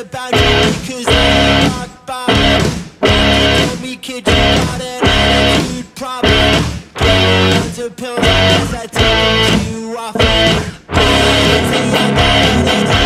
about you because I walked by. You told me, kid, you got an attitude problem. Tons of pills as I told you off.